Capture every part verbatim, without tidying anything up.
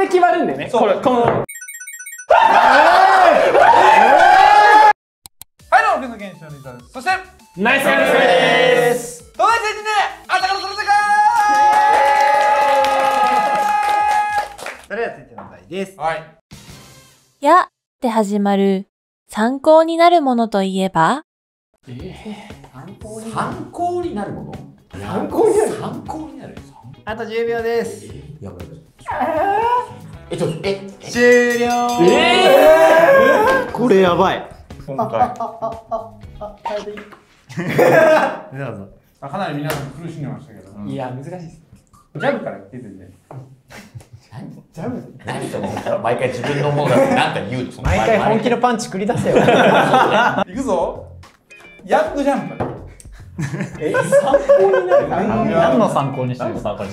れで決まるんだよね。これこのはい、どうも、現象の伊沢です。そしてナイスガイです。友達にね、あたからその世界それでは続いての題です。はい「や」で始まる参考になるものといえば。えー、参考になるもの、参考になる、参考になる。あとじゅうびょうです。やばい。え、ちょっと、え、終了。え、これやばい。今回かなり皆さん苦しんでましたけど、いや難しいです。ジャブから言ってるんで。ジャブ何と思ったら毎回自分のものだって何か言うと、毎回本気のパンチ繰り出せよ。いくぞ、ヤッグジャンプ。え、参考になる。何の参考にしてるの？生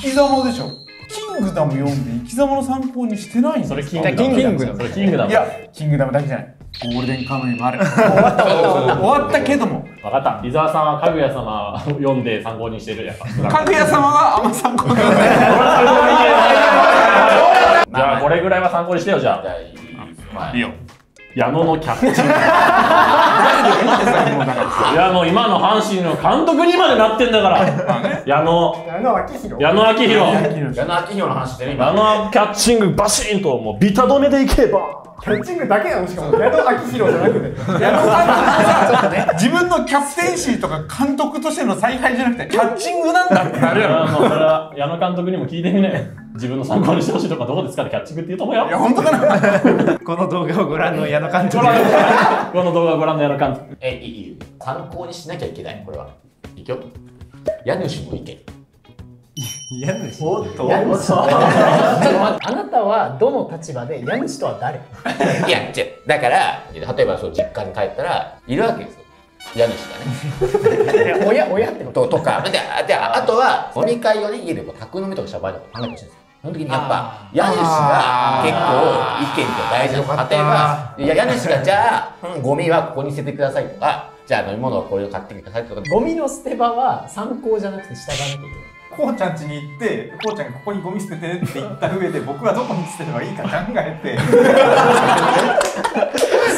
き様でしょ。キングダム読んで生き様の参考にしてないんですか？それキングダム。キングダム。それキングダム。いや、キングダムだけじゃない。ゴールデンカムイもある。終わった。終わったけども。分かった。伊沢さんはかぐや様を読んで参考にしてるやっぱ。かぐや様はあんま参考にしてない。じゃあこれぐらいは参考にしてよじゃあ。いいよ。矢野のキャッチ。いやもう今の阪神の監督にまでなってんだから。矢野。矢野昭弘。矢野昭弘。矢野昭弘の話してね。矢野キャッチングバシーンともうビタ止めでいけば。キャッチングだけなのしかも。矢野昭弘じゃなくて。矢野さんが自分のキャプテンシーとか監督としての采配じゃなくてキャッチングなんだってなるやろ。それは矢野監督にも聞いてみなよ。自分の参考にしてほしいとかどこですかってキャッチングって言うと思うよ。いや本当だな。この動画をご覧の矢野監督。この動画をご覧の矢野監督。え、いい。参考にしなきゃいけない。これは。いくよ。家主の意見。家主。おっと。家主。ちょっと待って。あなたはどの立場で家主とは誰？いや、違う。だから例えばそう実家に帰ったらいるわけですよ。家主がね。親親ってこととか。で、で、あとは飲み会をね家で宅飲みとかシャバーとか考えてほしいんですよ。その時にやっぱ家主が結構意見が大事な、例えば家主がじゃあゴミはここに捨ててくださいとか、じゃあ飲み物はこれを買ってくださいとか、ゴミの捨て場は参考じゃなくて従わなきゃいけない。こうちゃん家に行ってこうちゃんがここにゴミ捨ててって言った上で僕はどこに捨てればいいか考えて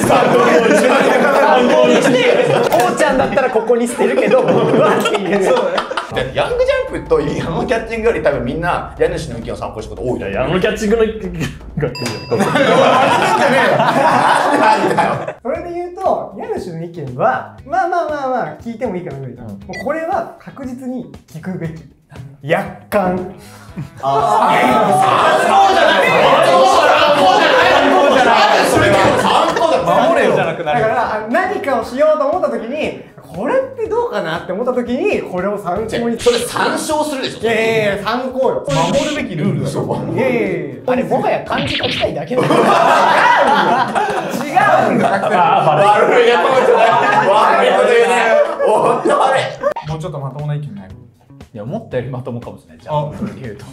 参考にしてこうちゃんだったらここに捨てるけど僕はっていう。そうね、ヤングジャンプと矢野キャッチングより多分みんな家主の意見を参考したこと多い。矢野キャッチングの意見がそれで言うと家主の意見はまあまあまあまあ聞いてもいいかなぐらいだ。これは確実に聞くべき。やっかん。そうじゃない。そうじゃない。守れよ。だから何かをしようと思った時にこれってどうかなって思った時にこれを参考に。それ参照するでしょ。いやいや参考よ。守るべきルールだよ。いやいやあれもはや漢字書きたいだけだよ。違うんだ。違うんだ。悪いやつじゃない。悪いこと言うね。本当悪い。もうちょっとまともな意見ない。いや思ったよりまともかもしれない。じゃあ言うと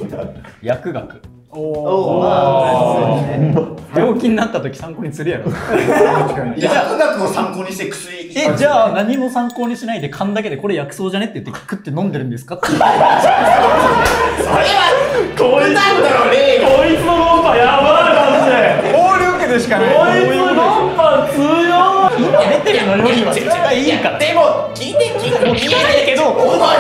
薬学。おお、病気になった時参考にするやろ。薬学を参考にして薬。え、じゃあ何も参考にしないで勘だけでこれ薬草じゃねって言って食って飲んでるんですかって。それはこいつなんだろうね。こいつの論破やばい感じで。オール受けでしかない。こいつの論破強い。今出てるのにはいいから。でも聞いて聞いて聞かないけど。お前。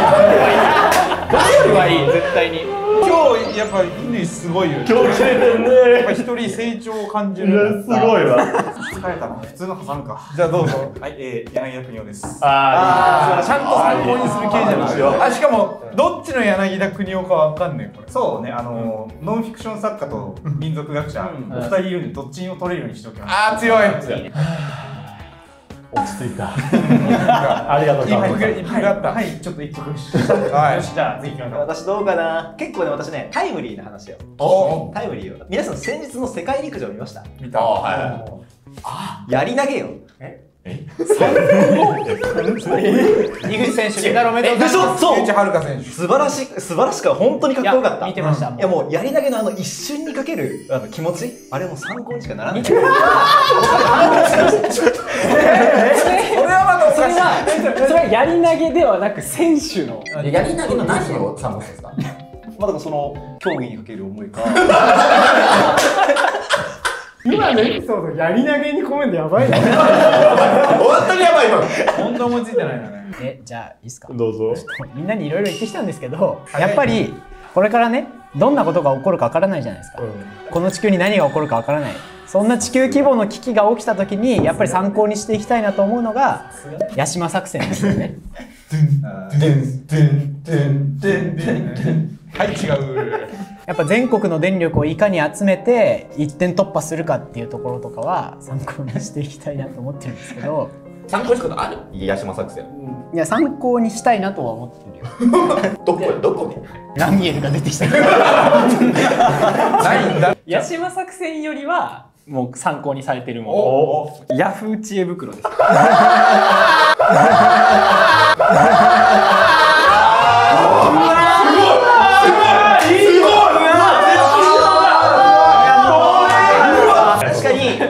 誰よりはいい絶対に。今日やっぱ人類すごいよね。今日来てるね。やっぱ一人成長を感じる。すごいわ。疲れたな。普通の挟むか。じゃあどうぞ。はい、ええ柳田邦夫です。ああ、ちゃんと参考にする系じゃないですよ。あ、しかもどっちの柳田邦夫かわかんないこれ。そうね、あのノンフィクション作家と民族学者お二人いるんでどっちにも取れるようにしておきます。ああ強い。落ち着いた。ありがとうございます。一服があった。はい、ちょっと一服。よし、じゃあ次行きましょう。私どうかな。結構ね、私ね、タイムリーな話よ。タイムリーよ。皆さん先日の世界陸上見ました？見た。はい。やり投げよ。え？え？井口選手メダルおめでとうございます。そう。井口遥選手。素晴らしい、素晴らしく本当にかっこよかった。見てました。いやもうやり投げのあの一瞬にかけるあの気持ち、あれも参考にしかならない。それはやり投げではなく選手のやり投げの何を参考ですか？まあ、だからその競技にかける思いか。今のエピソードやり投げに込めんでやばいね。本当にやばい今。本当思いついてないよね。え、じゃあいいですか。どうぞ。みんなにいろいろ言ってきたんですけど、やっぱりこれからね、どんなことが起こるかわからないじゃないですか。うん、この地球に何が起こるかわからない。そんな地球規模の危機が起きたときにやっぱり参考にしていきたいなと思うのがヤシマ作戦ですよね。はい、違う。やっぱ全国の電力をいかに集めて一点突破するかっていうところとかは参考にしていきたいなと思ってるんですけど。参考にしたことある？八島作戦。いや、参考にしたいなとは思ってるよ。どこどこで？ラミエルが出てきた。ないんだ。八島作戦よりはもう参考にされてるもの。ヤフー知恵袋です。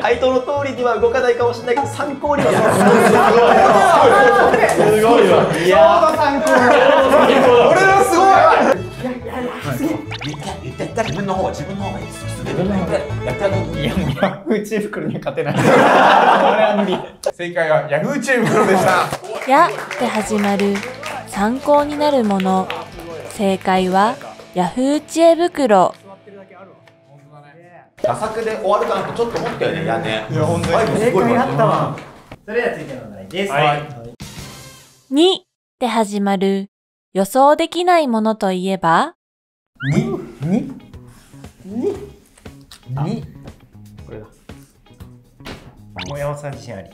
回答の通りには動かないかもしれないけど、参考にはなる。すごいわ。いや、参考。俺らすごい。いやいやいや。言って言ってやったら自分の方が自分の方がいい。自分の方がいい。やったらいやもうヤフー知恵袋に勝てない。これは無理。正解はヤフー知恵袋でした。やで始まる参考になるもの。正解はヤフー知恵袋。打作で終わるかなとちょっと思ったよね。いやね。いや本当に正解あったわ。それでは続いての問題です。はい。にで始まる予想できないものといえば？ににににこれだ。大山さん自信あり。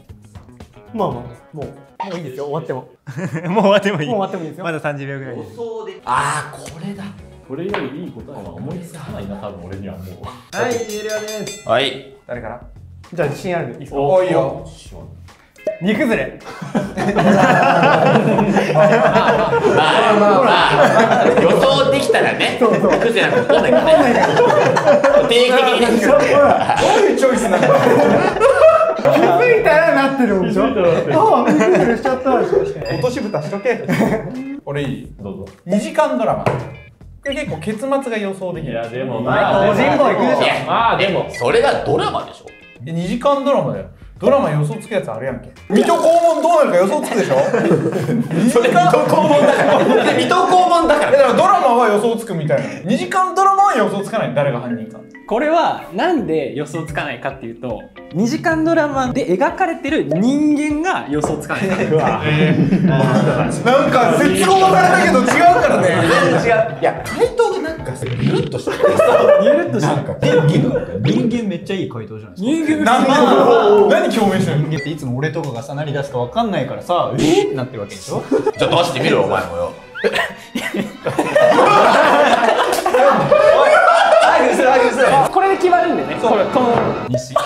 まあまあもうもういいですよ。終わってももう終わってもいい。もう終わってもいいですよ。まださんじゅうびょうぐらいです。予想で。ああこれだ。これよりいい答えは思いつかないな、多分俺にはもう。はい、終了です。はい。誰から？じゃあ自信あるんですか？おいよ。煮崩れ。予想できたらね。そうそう。崩れなんか起こんないからね。定期的に。どういうチョイスなの？気づいたらなってるんでしょ？ああ、煮崩れしちゃった。落とし蓋しとけ。俺いい？どうぞ。にじかんドラマ。結構結末が予想できる。いやでもまあ個人も行くでしょ。まあでもそれがドラマでしょ。にじかんドラマだよ。ドラマ予想つくやつあるやんけ。水戸黄門どうなるか予想つくでしょ。それ水戸黄門だから。水戸黄門だから。だからドラマは予想つくみたいな。にじかんドラマは予想つかない。誰が犯人か。これはなんで予想つかないかっていうと、にじかんドラマで描かれてる人間が予想つかないから。なんか説明されたけど違うからね。違う。いや回答がなんかゆるっとしてる。ゆるっとしてる。人間めっちゃいい回答じゃないですか。何共鳴してるの。人間っていつも俺とかがさなり出すかわかんないからさ、えってなってるわけでしょ。じゃあ出してみろお前もよ。これで決まるんでね。これこの西。も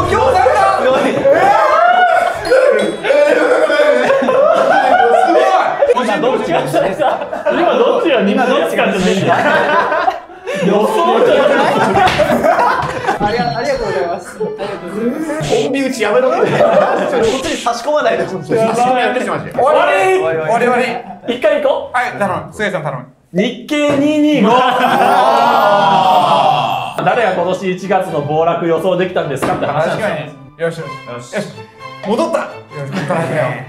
う今日だめだ。すごい。今どっちがしたいさ。今どっちが今どっちがしたいさ。予想じゃない。ありがありがとうございます。コンビ打ちやめろ。こっちに差し込まないで。終わり。終わり終わり。一回行こう。はい、頼む。すげさん頼む。日経にひゃくにじゅうご。誰が今年いちがつの暴落予想できたんですかって話なんですよ。よしよしよし。戻った。よし、ここからよ。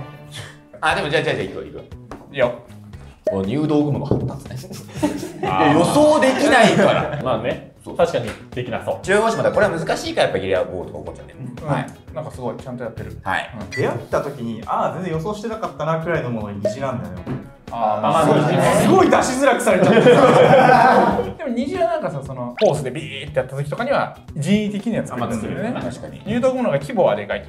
あ、でもじゃあじゃあじゃあ行こう行こう。いいよ。入道雲が入ったんですね。予想できないから。まあね。確かにできなそう。じゅうごしまでこれは難しいからやっぱギリアボーとか起こっちゃうんだよね。はい。なんかすごいちゃんとやってる。はい。出会った時にああ全然予想してなかったなくらいのものに虹なんだよ。ああすごい出しづらくされちゃった。でも虹はなんかさそのコースでビーってやった時とかには人為的なやつが出てくるよね。確かに。入道雲のが規模はでかい。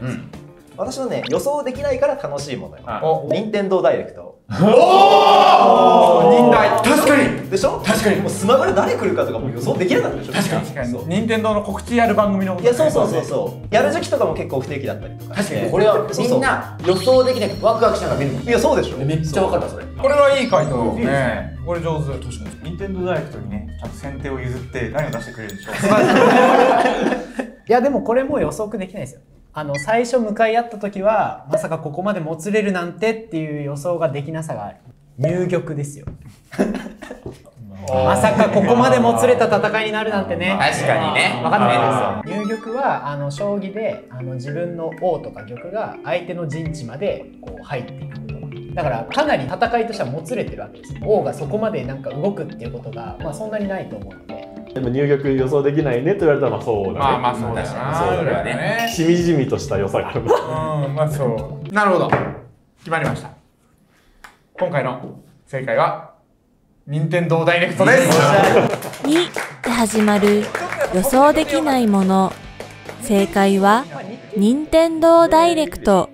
私はね予想できないから楽しいものよ。任天堂ダイレクト。おお忍耐確かにでしょ。確かにもうスマブラ誰来るかとかも予想できなかったでしょ。確かに確かに任天堂の告知やる番組のこと。いやそうそうそうそうやる時期とかも結構不定期だったりとか。確かにこれはみんな予想できないワクワクしながら見るもん。いやそうでしょ。めっちゃ分かったそれ。これはいい回答ですね。これ上手。確かに任天堂ダイレクトにねちゃんと先手を譲って何を出してくれるんでしょう。いやでもこれも予測できないですよ。あの最初向かい合った時はまさかここまでもつれるなんてっていう予想ができなさがある。入玉ですよまさかここまでもつれた戦いになるなんてね。確かにね、分かんないですよ。入玉はあの将棋であの自分の王とか玉が相手の陣地までこう入っていくことだから、かなり戦いとしてはもつれてるわけです。王がそこまでなんか動くっていうことが、まあ、そんなにないと思うので。でも入玉予想できないねと言われたらまあそうだね。まあまあそうだね。しみじみとした良さがある。うん、まあそう。なるほど。決まりました。今回の正解は任天堂ダイレクトです。にで始まる予想できないもの。正解は任天堂ダイレクト。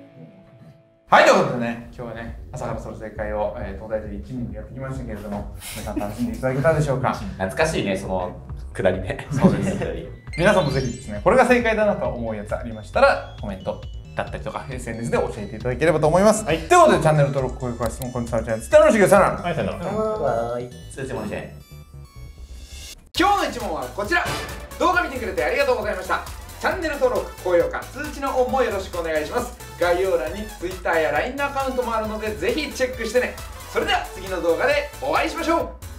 はい、ということでね、今日はね、朝からその正解を、えー、東大でいちにんでやってきましたけれども、皆さん楽しんでいただけたでしょうか。懐かしいね、そのくだりね。そうですね。皆さんもぜひですね、これが正解だなと思うやつありましたら、コメントだったりとか、エスエヌエス で教えていただければと思います。はい。ということで、チャンネル登録、高評価、質問、コメント、チャンネル、楽しんでくださいな。はい、さよなら。はい。通知もして。今日の一問はこちら。動画見てくれてありがとうございました。チャンネル登録、高評価、通知のオンもよろしくお願いします。概要欄に ツイッター や ライン のアカウントもあるのでぜひチェックしてね。それでは次の動画でお会いしましょう。